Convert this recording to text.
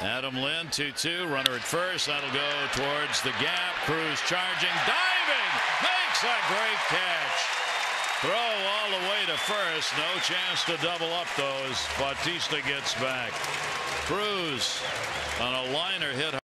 Adam Lind, 2-2, runner at first. That'll go towards the gap. Cruz charging, diving, makes a great catch. Throw all the way to first. No chance to double up those. Bautista gets back. Cruz on a liner hit.